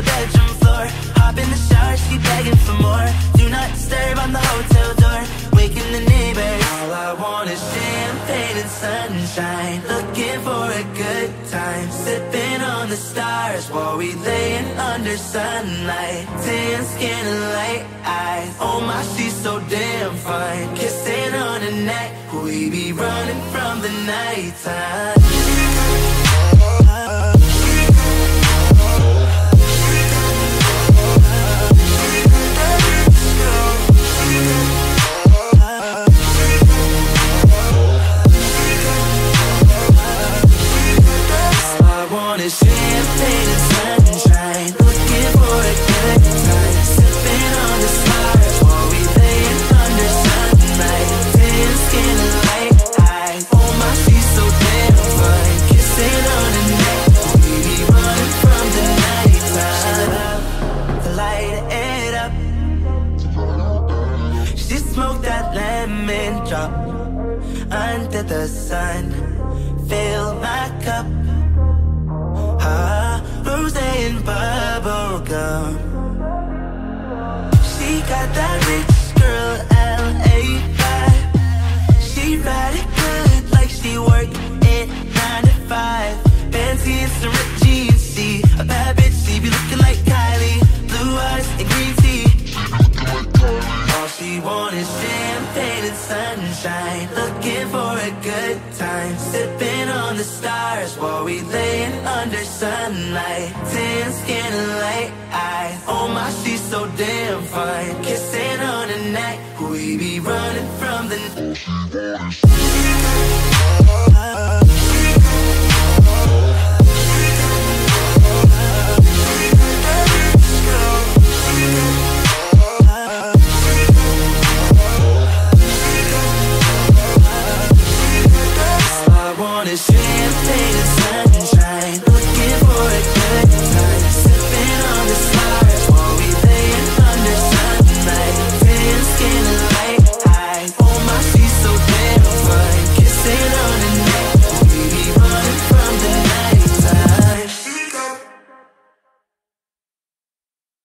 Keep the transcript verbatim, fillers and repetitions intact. the bedroom floor. Hop in the shower, she begging for more. Do not disturb on the hotel door, waking the neighbors. All I want is champagne and sunshine, looking for a good time, sipping on the stars while we laying under sunlight. Tan skin and light eyes, oh my, she's so damn fine. Kissing on her neck, we be running from the night time. Under the sun, fill my cup. Ah, rosé and bubble gum. She got that rich girl L A vibe. She ride it good like she worked it nine to five. Fancy and some ripped jeans, see a bad bitch, she be looking like Kylie. Blue eyes and green tea. All she want is champagne and sunshine, looking for a good time, sipping on the stars while we laying under sunlight. Tan skin and light eyes, oh my, she's so damn fine. Kissing on her neck, we be running from the.